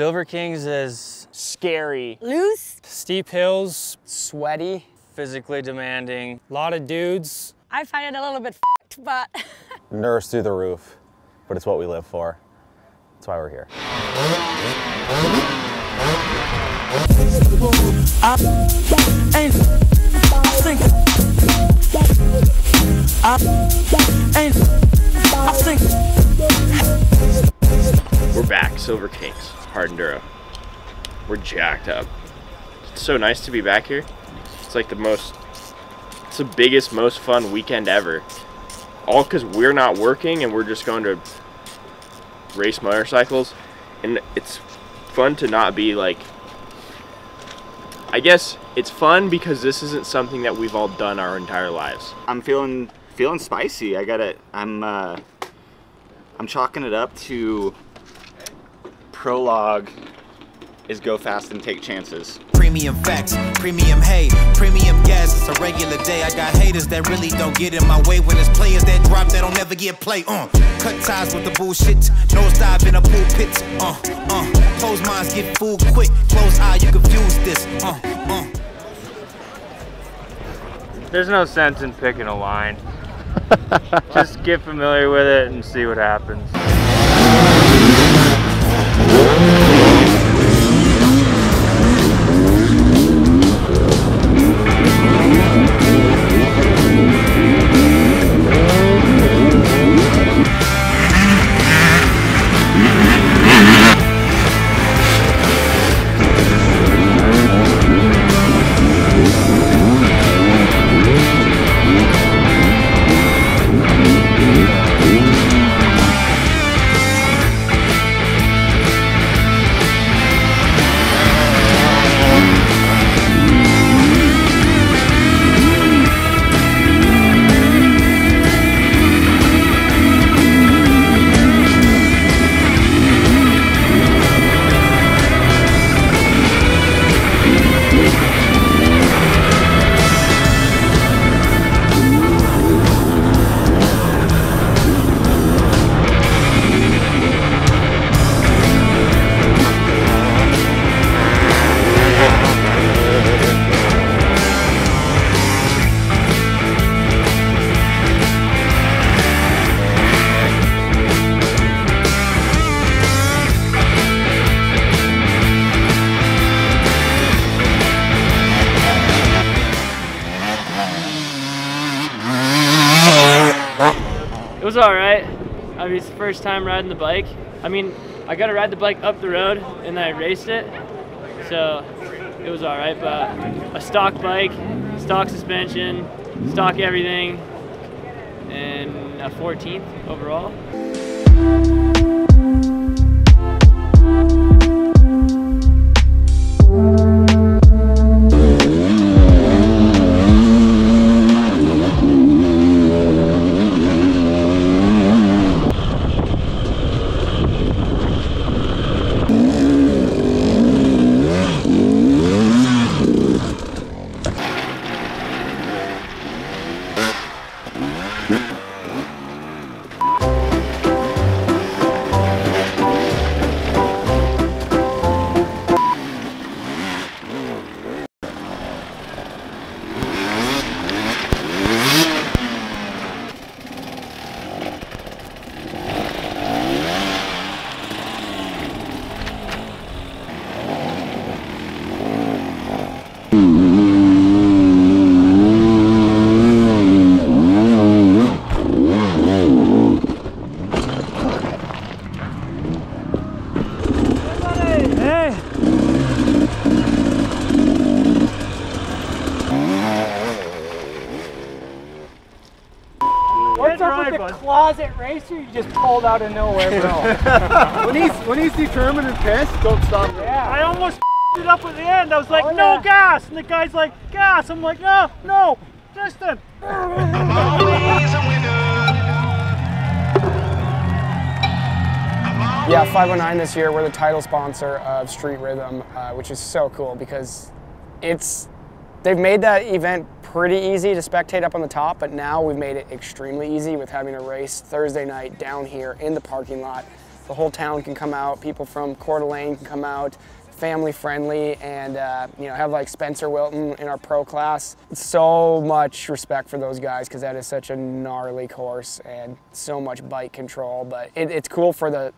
Silver Kings is scary. Loose. Steep hills. Sweaty. Physically demanding. A lot of dudes. I find it a little bit f***ed, but... Nerves through the roof, but it's what we live for. That's why we're here. We're back, Silver Kings, Hard Enduro. We're jacked up. It's so nice to be back here. It's like the most, it's the biggest, most fun weekend ever. All because we're not working and we're just going to race motorcycles. And it's fun to not be like, I guess it's fun because this isn't something that we've all done our entire lives. I'm feeling spicy. I got it. I'm chalking it up to Prologue is go fast and take chances. Premium facts, premium hay, premium gas. It's a regular day. I got haters that really don't get in my way. When there's players that drop, that don't never get played. Cut ties with the bullshit. Nose dive in a pool pit. Close minds get fooled quick. Close eye, you confuse this. There's no sense in picking a line. Just get familiar with it and see what happens. It was all right. I mean, it's the first time riding the bike. I mean, I got to ride the bike up the road and then I raced it. So it was all right, but a stock bike, stock suspension, stock everything, and a 14th overall. Closet racer you just pulled out of nowhere, bro. when he's determined and pissed, don't stop. Yeah. I almost f***ed it up at the end. I was like, no gas, and the guy's like, gas. I'm like, no, Justin. Yeah, 509 this year. We're the title sponsor of Street Rhythm, which is so cool because they've made that event pretty easy to spectate up on the top, but now we've made it extremely easy with having a race Thursday night down here in the parking lot The whole town can come out, people from Coeur d'Alene can come out, family friendly, and you know, have like Spencer Wilton in our pro class. So much respect for those guys because that is such a gnarly course and so much bike control, but it's cool for the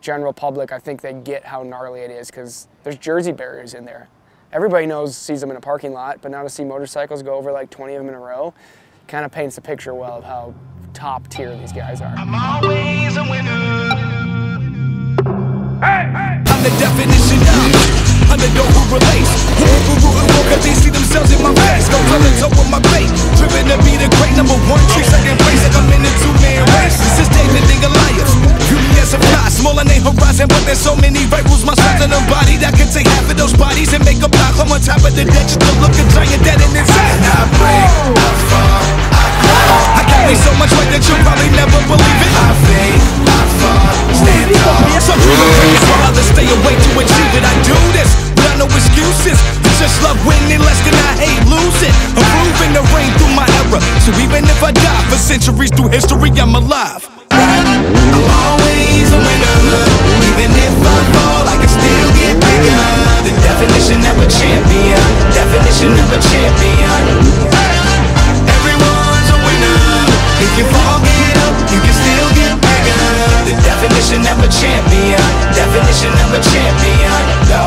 general public. I think they get how gnarly it is because there's jersey barriers in there. Everybody sees them in a parking lot, but now to see motorcycles go over like 20 of them in a row kind of paints a picture well of how top tier these guys are. I'm always a winner. Hey, hey. I'm the definition of underdog who relates. Cause they see themselves in my past. Go tell them with my fate. Driven to be the great number one, 3 second place. If I'm in the two-man race, this is David and Goliath. Beauty as a fly, smaller than horizon, but there's so many rifles. My size in a body that can take half of those bodies and make a block. I'm on top of the deck, just to look a giant dead in its head. I break, I fall, I crawl. I carry so much weight that you'll probably never believe it. I fade, I fall, stand tall. Some people praise while others stay awake to achieve it. I do this without no excuses. Just love winning less than I hate losing. Improving the reign through my era. So even if I die for centuries through history, I'm alive. I'm always a winner. Even if I fall, I can still get bigger. The definition of a champion. Definition of a champion. Everyone's a winner. If you fall, get up, you can still get bigger. The definition of a champion. Definition of a champion. No.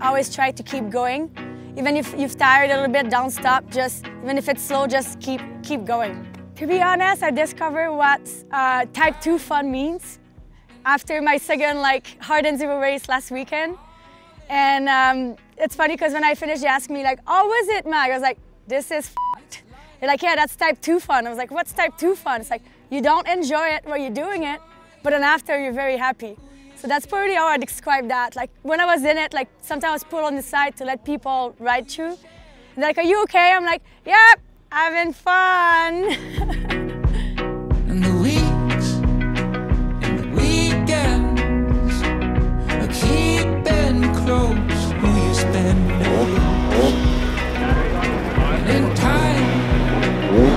Always try to keep going, even if you've tired a little bit, don't stop. Just even if it's slow, just keep going. To be honest, I discovered what Type 2 fun means after my second Hard Enduro race last weekend. And it's funny because when I finished, they asked me oh, was it Mag? I was like, this is f***ed. They're like, yeah, that's Type 2 fun. I was like, what's Type 2 fun? It's like, you don't enjoy it while you're doing it, but then after you're very happy. So that's probably how I describe that. Like when I was in it, sometimes I was pulled on the side to let people ride through. And they're like, are you okay? I'm like, yeah. Having fun! And the weeks, and the weekends, are keeping close who you spend. And in time, we're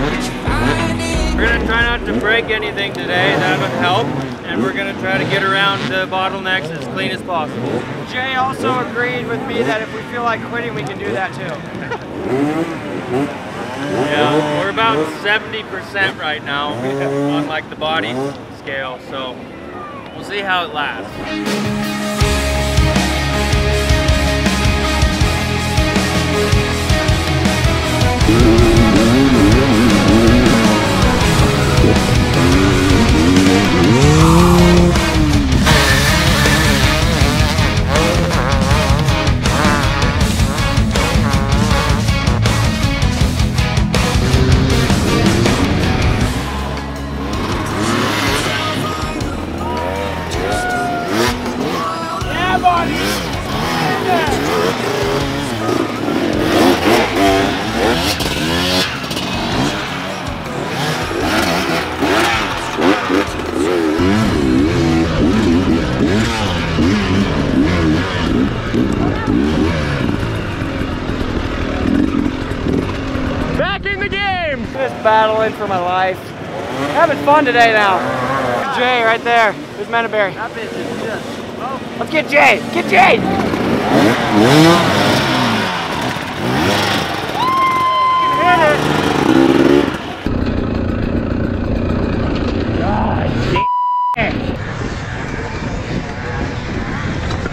going to try not to break anything today, that would help. And we're going to try to get around the bottlenecks as clean as possible. Jay also agreed with me that if we feel like quitting, we can do that too. Yeah, we're about 70% right now on the body scale, so we'll see how it lasts. Battling for my life. Having fun today now. Jay right there. There's Menaberry. Let's get Jay. Get Jay! God damn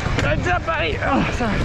it. Good job, buddy. Oh, sorry.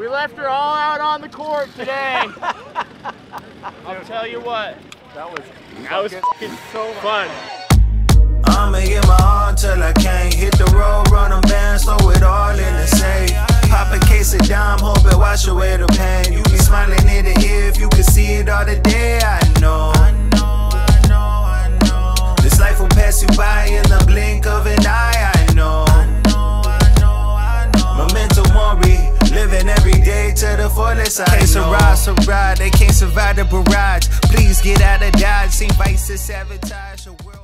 We left her all out on the court today. I'll tell you what. That was so fun. I'ma get my on till I can't. Hit the road, run them bands, throw it all in the safe. Pop a case of dime, hope it wash away the pain. You be smiling in the ear if you could see it all today. I know. This life will pass you by in the blink of an eye. I know. My mental worry. Living every day to the fullest. Can't survive, survive. They can't survive the barrage. Please get out of Dodge. See vices sabotage your world.